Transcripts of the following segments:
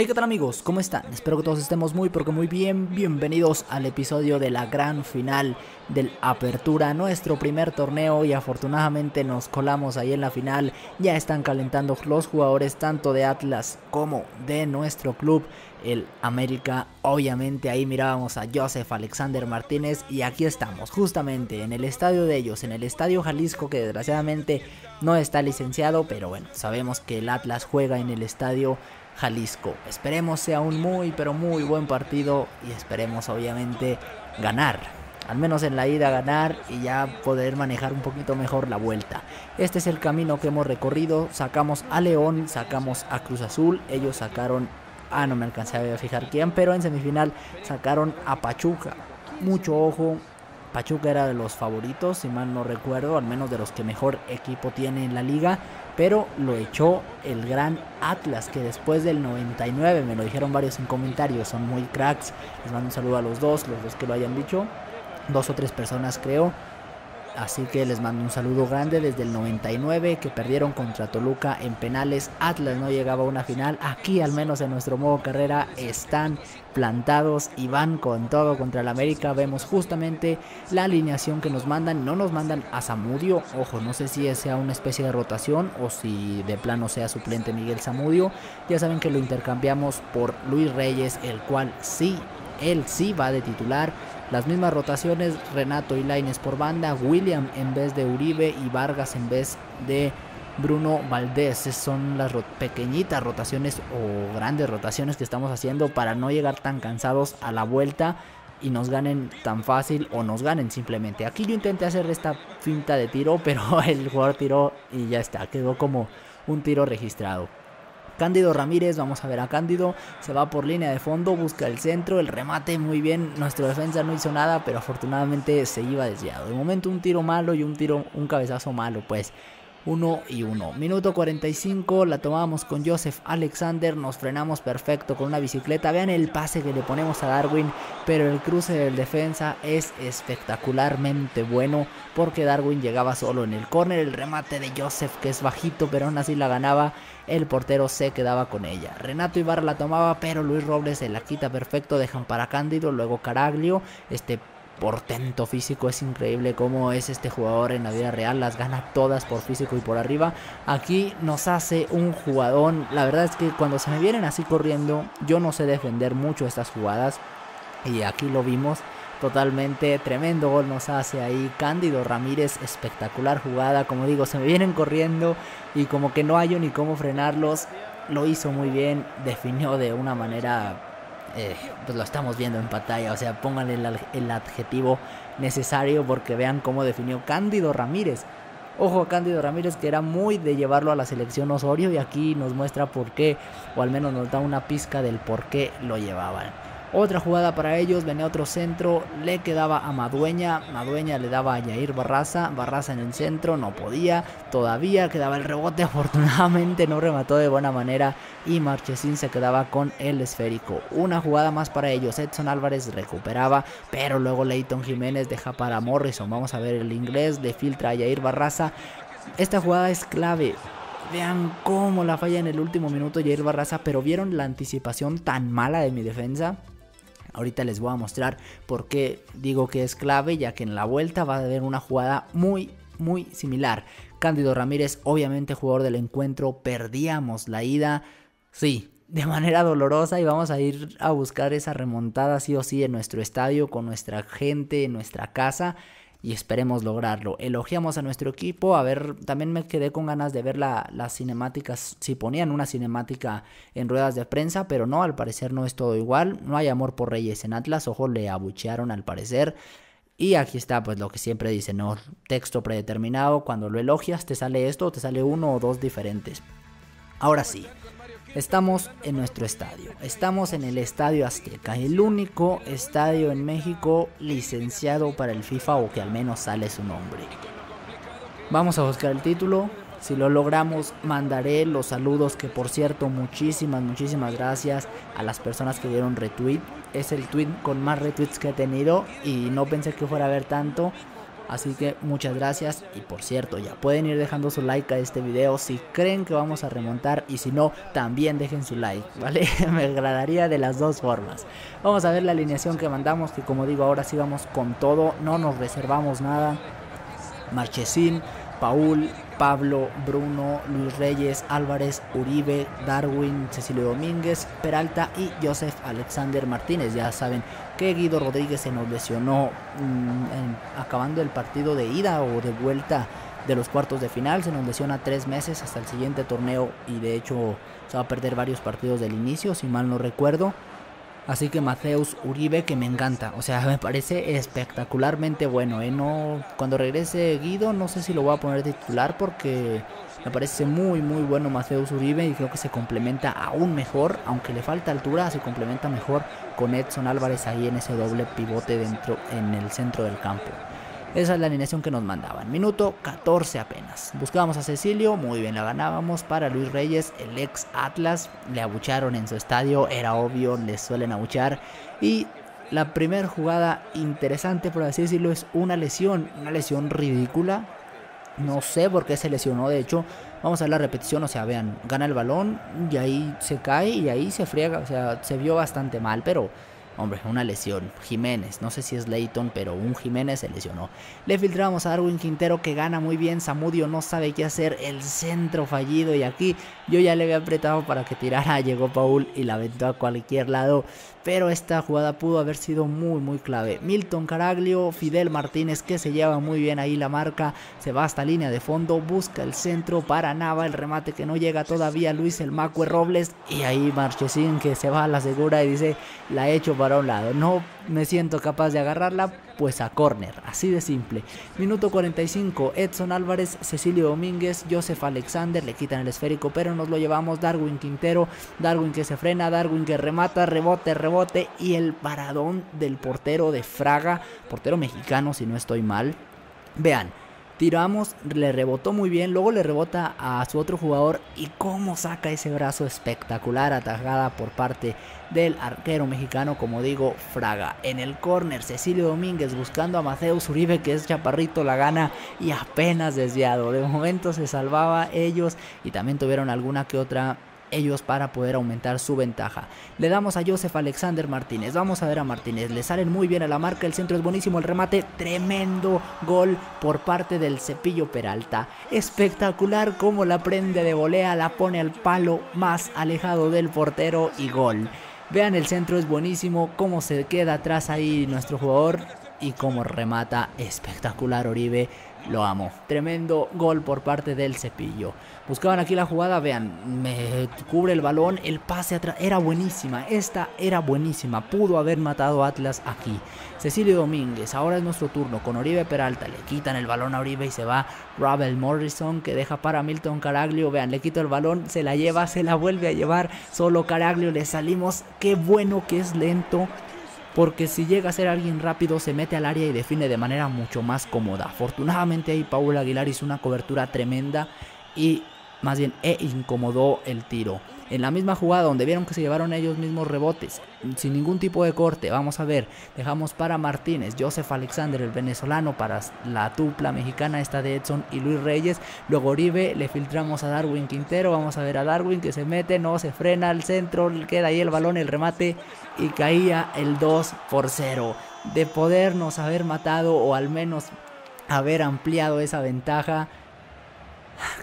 Hey, ¿qué tal amigos? ¿Cómo están? Espero que todos estemos muy pero que muy bien. Bienvenidos al episodio de la gran final del Apertura, nuestro primer torneo, y afortunadamente nos colamos ahí en la final. Ya están calentando los jugadores tanto de Atlas como de nuestro club, el América. Obviamente ahí mirábamos a Josef Alexander Martínez y aquí estamos justamente en el estadio de ellos, en el Estadio Jalisco, que desgraciadamente no está licenciado, pero bueno, sabemos que el Atlas juega en el Estadio Jalisco. Esperemos sea un muy pero muy buen partido y esperemos obviamente ganar, al menos en la ida ganar y ya poder manejar un poquito mejor la vuelta. Este es el camino que hemos recorrido, sacamos a León, sacamos a Cruz Azul, ellos sacaron, no me alcancé a fijar quién, pero en semifinal sacaron a Pachuca. Mucho ojo, Pachuca era de los favoritos, si mal no recuerdo, al menos de los que mejor equipo tiene en la liga, pero lo echó el gran Atlas, que después del 99, me lo dijeron varios en comentarios, son muy cracks, les mando un saludo a los dos que lo hayan dicho, dos o tres personas creo, así que les mando un saludo grande desde el 99, que perdieron contra Toluca en penales. Atlas no llegaba a una final, aquí al menos en nuestro modo carrera están plantados y van con todo contra el América. Vemos justamente la alineación que nos mandan, no nos mandan a Samudio, ojo, no sé si sea una especie de rotación o si de plano sea suplente Miguel Samudio, ya saben que lo intercambiamos por Luis Reyes, el cual sí, él sí va de titular. Las mismas rotaciones, Renato y Lainez por banda, William en vez de Uribe y Vargas en vez de Bruno Valdés. Son las pequeñitas rotaciones o grandes rotaciones que estamos haciendo para no llegar tan cansados a la vuelta y nos ganen tan fácil o nos ganen simplemente. Aquí yo intenté hacer esta finta de tiro, pero el jugador tiró y ya está, quedó como un tiro registrado. Cándido Ramírez, vamos a ver a Cándido, se va por línea de fondo, busca el centro, el remate muy bien, nuestra defensa no hizo nada, pero afortunadamente se iba desviado. De momento un tiro malo y un cabezazo malo, pues 1-1. Minuto 45, la tomábamos con Josef Alexander, nos frenamos perfecto con una bicicleta, vean el pase que le ponemos a Darwin, pero el cruce del defensa es espectacularmente bueno, porque Darwin llegaba solo en el córner, el remate de Josef que es bajito, pero aún así la ganaba, el portero se quedaba con ella. Renato Ibarra la tomaba, pero Luis Robles se la quita perfecto, dejan para Cándido, luego Caraglio, portento físico, es increíble cómo es este jugador en la vida real, las gana todas por físico y por arriba. Aquí nos hace un jugadón, la verdad es que cuando se me vienen así corriendo, yo no sé defender mucho estas jugadas y aquí lo vimos totalmente. Tremendo gol nos hace ahí Cándido Ramírez, espectacular jugada, como digo, se me vienen corriendo y como que no hallo ni cómo frenarlos, lo hizo muy bien, definió de una manera... pues lo estamos viendo en pantalla, o sea, pónganle el adjetivo necesario porque vean cómo definió Cándido Ramírez. Ojo a Cándido Ramírez, que era muy de llevarlo a la selección Osorio, y aquí nos muestra por qué, o al menos nos da una pizca del por qué lo llevaban. Otra jugada para ellos, venía otro centro, le quedaba a Madueña, Madueña le daba a Yair Barraza, Barraza en el centro, no podía, todavía quedaba el rebote, afortunadamente no remató de buena manera y Marchesín se quedaba con el esférico. Una jugada más para ellos, Edson Álvarez recuperaba, pero luego Leiton Jiménez deja para Morrison, vamos a ver el inglés, le filtra a Yair Barraza, esta jugada es clave. Vean cómo la falla en el último minuto Yair Barraza, pero vieron la anticipación tan mala de mi defensa. Ahorita les voy a mostrar por qué digo que es clave, ya que en la vuelta va a haber una jugada muy, muy similar. Cándido Ramírez, obviamente jugador del encuentro, perdíamos la ida, sí, de manera dolorosa, y vamos a ir a buscar esa remontada sí o sí en nuestro estadio, con nuestra gente, en nuestra casa, y esperemos lograrlo. Elogiamos a nuestro equipo, a ver, también me quedé con ganas de ver las cinemáticas, si ponían una cinemática en ruedas de prensa, pero no, al parecer no es todo igual, no hay amor por Reyes en Atlas, ojo, le abuchearon al parecer. Y aquí está pues lo que siempre dicen, ¿no? Texto predeterminado, cuando lo elogias te sale esto, te sale uno o dos diferentes. Ahora sí, estamos en nuestro estadio, estamos en el Estadio Azteca, el único estadio en México licenciado para el FIFA, o que al menos sale su nombre. Vamos a buscar el título, si lo logramos mandaré los saludos, que por cierto muchísimas gracias a las personas que dieron retweet, es el tweet con más retweets que he tenido y no pensé que fuera a haber tanto. Así que muchas gracias, y por cierto, ya pueden ir dejando su like a este video si creen que vamos a remontar, y si no, también dejen su like, ¿vale? Me agradaría de las dos formas. Vamos a ver la alineación que mandamos, que como digo, ahora sí vamos con todo, no nos reservamos nada. Marchesín, Paul, Pablo, Bruno, Luis Reyes, Álvarez, Uribe, Darwin, Cecilio Domínguez, Peralta y Josef Alexander Martínez. Ya saben que Guido Rodríguez se nos lesionó acabando el partido de ida o de vuelta de los cuartos de final. Se nos lesiona 3 meses hasta el siguiente torneo, y de hecho se va a perder varios partidos del inicio, si mal no recuerdo. Así que Mateus Uribe, que me encanta, o sea, me parece espectacularmente bueno, ¿eh? No, cuando regrese Guido, no sé si lo voy a poner de titular, porque me parece muy bueno Mateus Uribe, y creo que se complementa aún mejor, aunque le falta altura, se complementa mejor con Edson Álvarez ahí en ese doble pivote dentro, en el centro del campo. Esa es la alineación que nos mandaban. Minuto 14 apenas. Buscábamos a Cecilio, muy bien, la ganábamos para Luis Reyes, el ex Atlas. Le abucharon en su estadio, era obvio, les suelen abuchar. Y la primera jugada interesante, por así decirlo, es una lesión ridícula. No sé por qué se lesionó, de hecho, vamos a ver la repetición, o sea, vean, gana el balón y ahí se cae y ahí se friega, o sea, se vio bastante mal, pero... hombre, una lesión. Jiménez, no sé si es Leiton, pero un Jiménez se lesionó. Le filtramos a Darwin Quintero, que gana muy bien. Samudio no sabe qué hacer, el centro fallido. Y aquí yo ya le había apretado para que tirara. Llegó Paul y la aventó a cualquier lado. Pero esta jugada pudo haber sido muy clave. Milton Caraglio, Fidel Martínez, que se lleva muy bien ahí la marca. Se va hasta línea de fondo, busca el centro para Nava. El remate que no llega todavía, Luis el Macue Robles. Y ahí Marchesín, que se va a la segura y dice, la he hecho para a un lado, no me siento capaz de agarrarla, pues a córner, así de simple. Minuto 45, Edson Álvarez, Cecilio Domínguez, Josef Alexander, le quitan el esférico, pero nos lo llevamos. Darwin Quintero, Darwin que se frena, Darwin que remata, rebote, y el paradón del portero de Fraga, portero mexicano si no estoy mal. Vean, tiramos, le rebotó muy bien, luego le rebota a su otro jugador y cómo saca ese brazo espectacular, atajada por parte del arquero mexicano, como digo, Fraga. En el córner, Cecilio Domínguez buscando a Mateus Uribe, que es chaparrito, la gana y apenas desviado. De momento se salvaba ellos, y también tuvieron alguna que otra ellos para poder aumentar su ventaja. Le damos a Josef Alexander Martínez. Vamos a ver a Martínez, le salen muy bien a la marca, el centro es buenísimo, el remate, tremendo gol por parte del Cepillo Peralta, espectacular como la prende de volea, la pone al palo más alejado del portero y gol. Vean, el centro es buenísimo, cómo se queda atrás ahí nuestro jugador y cómo remata, espectacular Oribe, lo amo. Tremendo gol por parte del Cepillo. Buscaban aquí la jugada, vean, me cubre el balón, el pase atrás, era buenísima, esta era buenísima, pudo haber matado a Atlas aquí. Cecilio Domínguez, ahora es nuestro turno con Oribe Peralta, le quitan el balón a Oribe y se va Ravel Morrison, que deja para Milton Caraglio. Vean, le quito el balón, se la lleva, se la vuelve a llevar, solo Caraglio le salimos. Qué bueno que es lento, porque si llega a ser alguien rápido se mete al área y define de manera mucho más cómoda. Afortunadamente ahí Pablo Aguilar hizo una cobertura tremenda y más bien incomodó el tiro. En la misma jugada donde vieron que se llevaron ellos mismos rebotes, sin ningún tipo de corte, vamos a ver, dejamos para Martínez, Josef Alexander el venezolano para la dupla mexicana esta de Edson y Luis Reyes. Luego Oribe, le filtramos a Darwin Quintero, vamos a ver a Darwin que se mete, no se frena al centro, queda ahí el balón, el remate y caía el 2-0. De podernos haber matado o al menos haber ampliado esa ventaja,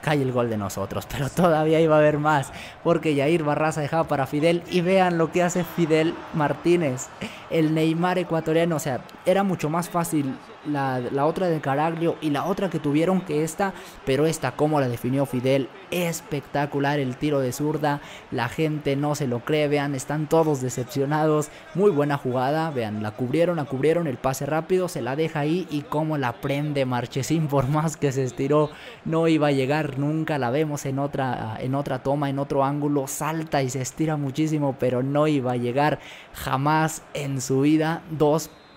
cae el gol de nosotros, pero todavía iba a haber más, porque Yair Barraza dejaba para Fidel, y vean lo que hace Fidel Martínez, el Neymar ecuatoriano. O sea, era mucho más fácil la otra de Caraglio y la otra que tuvieron que esta, pero esta como la definió Fidel, espectacular el tiro de zurda, la gente no se lo cree, vean, están todos decepcionados. Muy buena jugada, vean, la cubrieron, el pase rápido, se la deja ahí y como la prende Marchesín, por más que se estiró, no iba a llegar nunca. La vemos en otra toma, en otro ángulo, salta y se estira muchísimo, pero no iba a llegar jamás en su vida.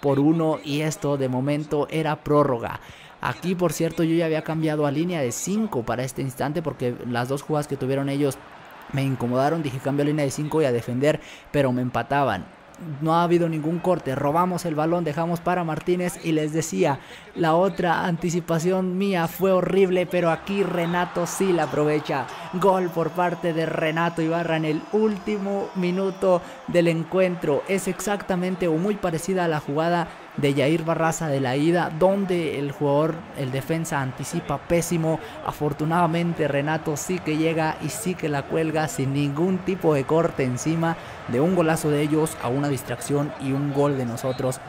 2-1, y esto de momento era prórroga. Aquí, por cierto, yo ya había cambiado a línea de 5 para este instante, porque las dos jugadas que tuvieron ellos me incomodaron. Dije, cambio a línea de 5 y a defender, pero me empataban. no ha habido ningún corte, robamos el balón, dejamos para Martínez y les decía, la otra anticipación mía fue horrible, pero aquí Renato sí la aprovecha. Gol por parte de Renato Ibarra en el último minuto del encuentro. Es exactamente o muy parecida a la jugada de Yair Barraza de la ida, donde el jugador, el defensa, anticipa pésimo. Afortunadamente Renato sí que llega y sí que la cuelga sin ningún tipo de corte, encima de un golazo de ellos a una distracción y un gol de nosotros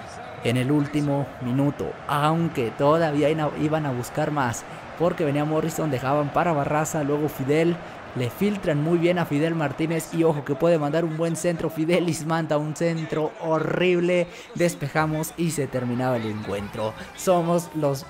en el último minuto, aunque todavía iban a buscar más, porque venía Morrison, dejaban para Barraza, luego Fidel, le filtran muy bien a Fidel Martínez y ojo que puede mandar un buen centro. Fidel manda un centro horrible, despejamos y se terminaba el encuentro. Somos los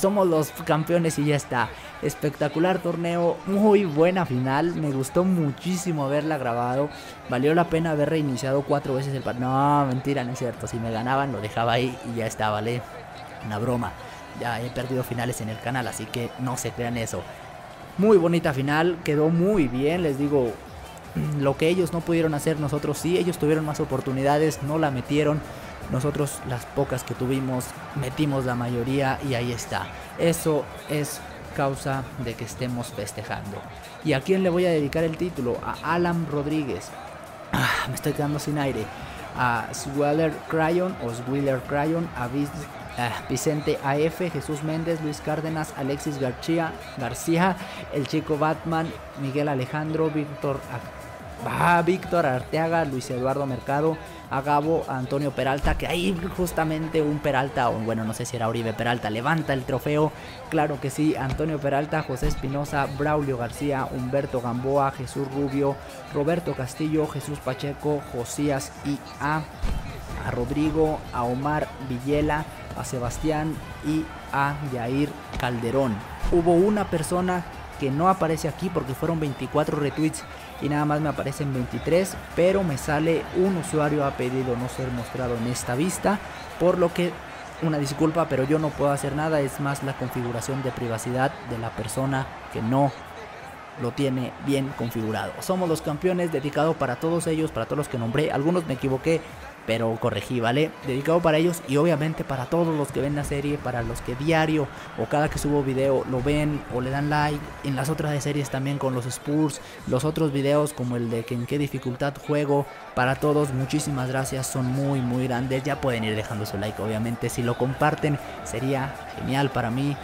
somos los campeones y ya está. Espectacular torneo, muy buena final, me gustó muchísimo haberla grabado, valió la pena haber reiniciado 4 veces el partido. No, mentira, no es cierto, si me ganaban lo dejaba ahí y ya está, vale, una broma. Ya he perdido finales en el canal, así que no se crean eso. Muy bonita final, quedó muy bien, les digo, lo que ellos no pudieron hacer nosotros sí, ellos tuvieron más oportunidades, no la metieron. Nosotros las pocas que tuvimos, metimos la mayoría y ahí está. Eso es causa de que estemos festejando. ¿Y a quién le voy a dedicar el título? A Alan Rodríguez. Me estoy quedando sin aire. A Swiller Crayon o Swiller Crayon, a Vicente AF, Jesús Méndez, Luis Cárdenas, Alexis García, el chico Batman, Miguel Alejandro, Víctor Arteaga, Luis Eduardo Mercado, a Gabo, a Antonio Peralta, que ahí justamente un Peralta, o bueno, no sé si era Oribe Peralta, levanta el trofeo, claro que sí, Antonio Peralta, José Espinosa, Braulio García, Humberto Gamboa, Jesús Rubio, Roberto Castillo, Jesús Pacheco, Josías y a Rodrigo, a Omar Villela, a Sebastián y a Yair Calderón. Hubo una persona que no aparece aquí porque fueron 24 retweets y nada más me aparecen 23, pero me sale un usuario ha pedido no ser mostrado en esta vista, por lo que una disculpa, pero yo no puedo hacer nada, es más la configuración de privacidad de la persona que no lo tiene bien configurado. Somos los campeones, dedicado para todos ellos, para todos los que nombré, algunos me equivoqué, pero corregí, ¿vale? Dedicado para ellos y obviamente para todos los que ven la serie, para los que diario o cada que subo video lo ven o le dan like. En las otras series también con los Spurs, los otros videos como el de que en qué dificultad juego. Para todos, muchísimas gracias, son muy muy grandes. Ya pueden ir dejando su like, obviamente si lo comparten sería genial para mí.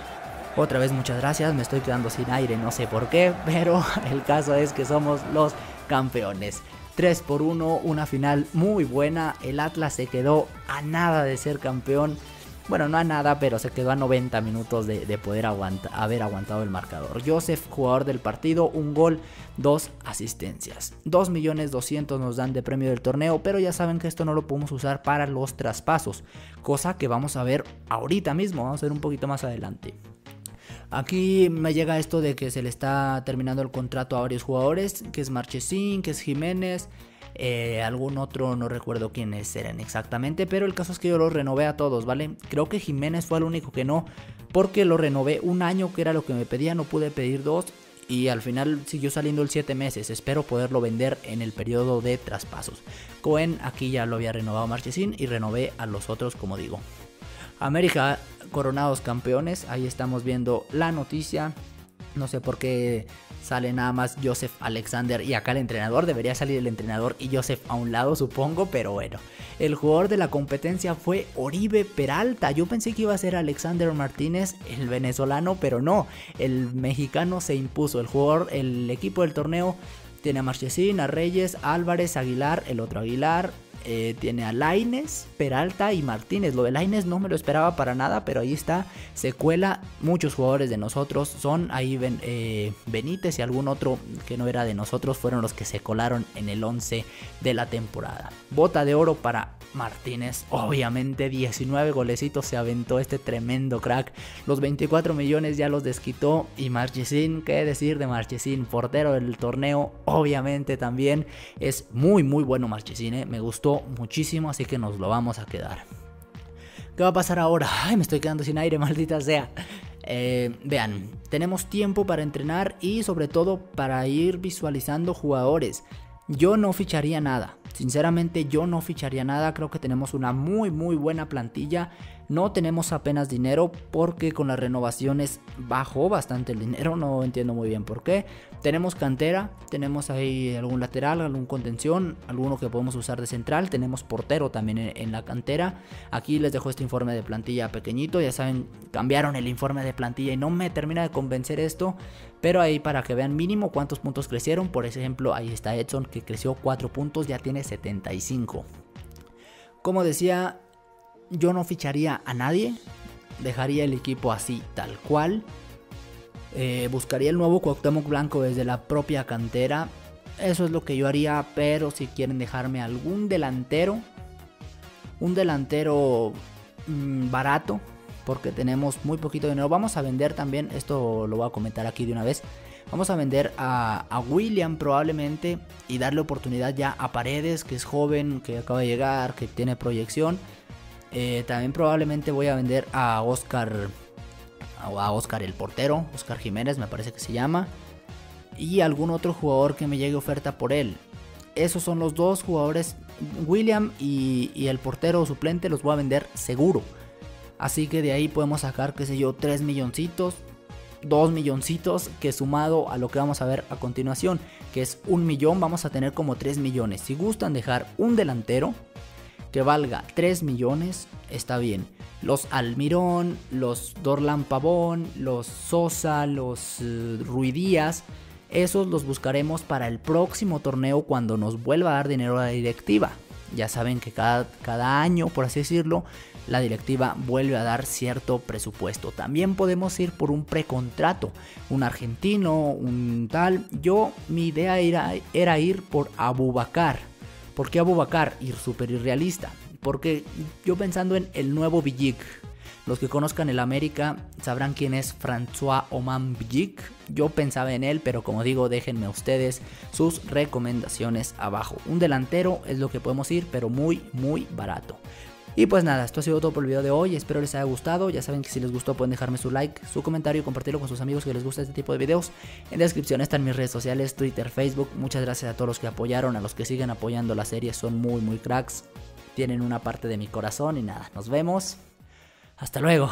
Otra vez muchas gracias, me estoy quedando sin aire, no sé por qué, pero el caso es que somos los campeones. 3-1, una final muy buena, el Atlas se quedó a nada de ser campeón, bueno no a nada, pero se quedó a 90 minutos de poder haber aguantado el marcador. Josef, jugador del partido, un gol, 2 asistencias, 2.200.000 nos dan de premio del torneo, pero ya saben que esto no lo podemos usar para los traspasos, cosa que vamos a ver ahorita mismo, vamos a ver un poquito más adelante. Aquí me llega esto de que se le está terminando el contrato a varios jugadores, que es Marchesín, que es Jiménez, algún otro, no recuerdo quiénes eran exactamente, pero el caso es que yo los renové a todos, ¿vale? Creo que Jiménez fue el único que no, porque lo renové un año, que era lo que me pedía, no pude pedir 2, y al final siguió saliendo el 7 meses, espero poderlo vender en el periodo de traspasos. Cohen, aquí ya lo había renovado Marchesín y renové a los otros, como digo. América, coronados campeones, ahí estamos viendo la noticia, no sé por qué sale nada más Josef Alexander y acá el entrenador, debería salir el entrenador y Josef a un lado supongo, pero bueno. El jugador de la competencia fue Oribe Peralta, yo pensé que iba a ser Alexander Martínez, el venezolano, pero no, el mexicano se impuso. El jugador, el equipo del torneo tiene a Marchesín, a Reyes, Álvarez, Aguilar, el otro Aguilar, tiene a Lainez, Peralta y Martínez. Lo de Lainez no me lo esperaba para nada, pero ahí está, se cuela. Muchos jugadores de nosotros son ahí, Benítez y algún otro que no era de nosotros fueron los que se colaron en el 11 de la temporada. Bota de oro para Martínez, obviamente, 19 golecitos se aventó este tremendo crack, los 24 millones ya los desquitó. Y Marchesín, qué decir de Marchesín, portero del torneo, obviamente también es muy muy bueno Marchesín, me gustó muchísimo, así que nos lo vamos a quedar. ¿Qué va a pasar ahora? Ay, me estoy quedando sin aire, maldita sea. Vean, tenemos tiempo para entrenar y sobre todo para ir visualizando jugadores. Yo no ficharía nada. Sinceramente yo no ficharía nada, creo que tenemos una muy buena plantilla, no tenemos apenas dinero porque con las renovaciones bajó bastante el dinero, no entiendo muy bien por qué. Tenemos cantera, tenemos ahí algún lateral, algún contención, alguno que podemos usar de central, tenemos portero también en la cantera. Aquí les dejo este informe de plantilla pequeñito, ya saben, cambiaron el informe de plantilla y no me termina de convencer esto, pero ahí para que vean mínimo cuántos puntos crecieron. Por ejemplo, ahí está Edson que creció 4 puntos, ya tiene 75. Como decía, yo no ficharía a nadie, dejaría el equipo así tal cual, buscaría el nuevo Cuauhtémoc Blanco desde la propia cantera, eso es lo que yo haría. Pero si quieren dejarme algún delantero, un delantero barato, porque tenemos muy poquito dinero, vamos a vender también, esto lo voy a comentar aquí de una vez. Vamos a vender a William probablemente y darle oportunidad ya a Paredes, que es joven, que acaba de llegar, que tiene proyección. También probablemente voy a vender a Oscar el portero, Oscar Jiménez me parece que se llama. Y algún otro jugador que me llegue oferta por él. Esos son los dos jugadores, William y el portero suplente los voy a vender seguro. Así que de ahí podemos sacar, qué sé yo, 3 milloncitos. 2 milloncitos que sumado a lo que vamos a ver a continuación, que es 1 millón, vamos a tener como 3 millones. Si gustan dejar un delantero que valga 3 millones, está bien. Los Almirón, los Dorlan Pavón, los Sosa, los Ruidías, esos los buscaremos para el próximo torneo cuando nos vuelva a dar dinero a la directiva. Ya saben que cada año, por así decirlo, la directiva vuelve a dar cierto presupuesto. También podemos ir por un precontrato, un argentino, un tal. Mi idea era ir por Aboubakar. ¿Por qué Aboubakar? Ir súper irrealista. Porque yo pensando en el nuevo Villic. Los que conozcan el América sabrán quién es François Oman Villic. Yo pensaba en él, pero como digo, déjenme ustedes sus recomendaciones abajo. Un delantero es lo que podemos ir, pero muy barato. Y pues nada, esto ha sido todo por el video de hoy, espero les haya gustado. Ya saben que si les gustó pueden dejarme su like, su comentario y compartirlo con sus amigos que les gusta este tipo de videos. En la descripción están mis redes sociales, Twitter, Facebook. Muchas gracias a todos los que apoyaron, a los que siguen apoyando la serie, son muy cracks. Tienen una parte de mi corazón y nada, nos vemos. Hasta luego.